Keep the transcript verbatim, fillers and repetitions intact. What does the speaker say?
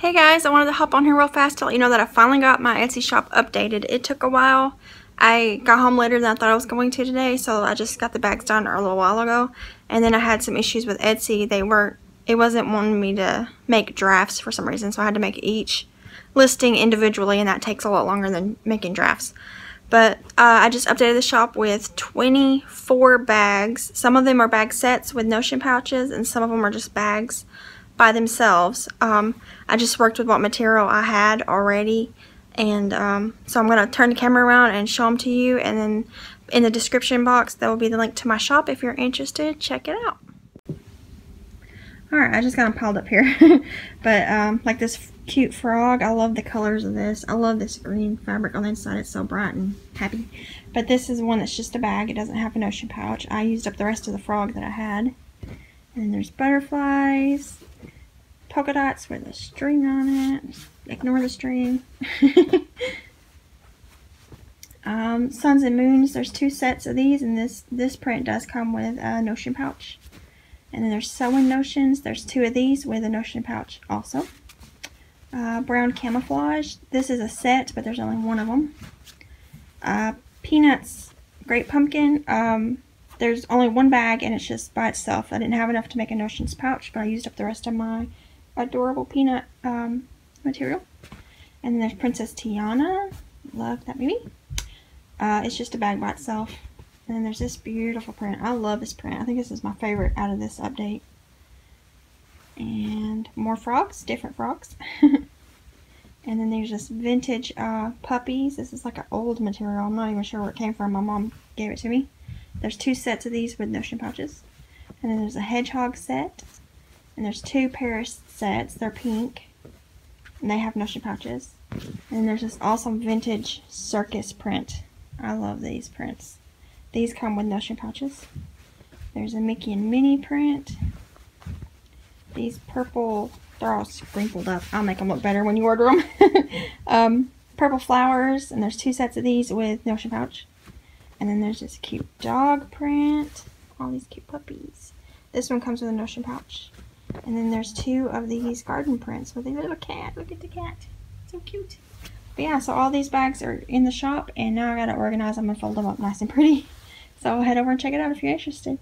Hey guys, I wanted to hop on here real fast to let you know that I finally got my Etsy shop updated. It took a while. I got home later than I thought I was going to today, so I just got the bags done a little while ago. And then I had some issues with Etsy. They weren't, it wasn't wanting me to make drafts for some reason, so I had to make each listing individually, and that takes a lot longer than making drafts. But uh, I just updated the shop with twenty-four bags. Some of them are bag sets with Notion pouches, and some of them are just bags by themselves. Um, I just worked with what material I had already, and um, so I'm going to turn the camera around and show them to you, and then in the description box there will be the link to my shop if you're interested. Check it out. Alright, I just got them piled up here. But um, like this cute frog, I love the colors of this. I love this green fabric on the inside, it's so bright and happy. But this is one that's just a bag, it doesn't have an ocean pouch. I used up the rest of the frog that I had. And then there's butterflies, polka dots with a string on it. Ignore the string. um, Suns and Moons, there's two sets of these, and this, this print does come with a Notion pouch. And then there's Sewing Notions, there's two of these with a Notion pouch also. Uh, brown Camouflage, this is a set, but there's only one of them. Uh, Peanuts, Great Pumpkin, um, there's only one bag and it's just by itself. I didn't have enough to make a Notions pouch, but I used up the rest of my adorable peanut um, material. And then there's Princess Tiana. Love that movie. Uh, it's just a bag by itself. And then there's this beautiful print. I love this print. I think this is my favorite out of this update. And more frogs, different frogs. And then there's this vintage uh, puppies. This is like an old material. I'm not even sure where it came from. My mom gave it to me. There's two sets of these with Notion pouches. And then there's a hedgehog set. And there's two Paris sets. They're pink. And they have Notion pouches. And there's this awesome vintage circus print. I love these prints. These come with Notion pouches. There's a Mickey and Minnie print. These purple, they're all sprinkled up. I'll make them look better when you order them. um, purple flowers. And there's two sets of these with Notion pouch. And then there's this cute dog print. All these cute puppies. This one comes with a Notion pouch. And then there's two of these garden prints with a little cat. Look at the cat. So cute. But yeah, so all these bags are in the shop. And now I got to organize them and fold them up nice and pretty. So head over and check it out if you're interested.